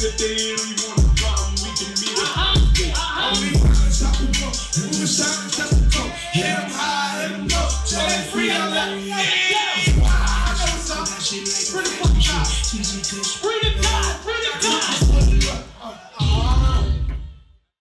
If they really want to problem, we can meet up. Only questions I can go.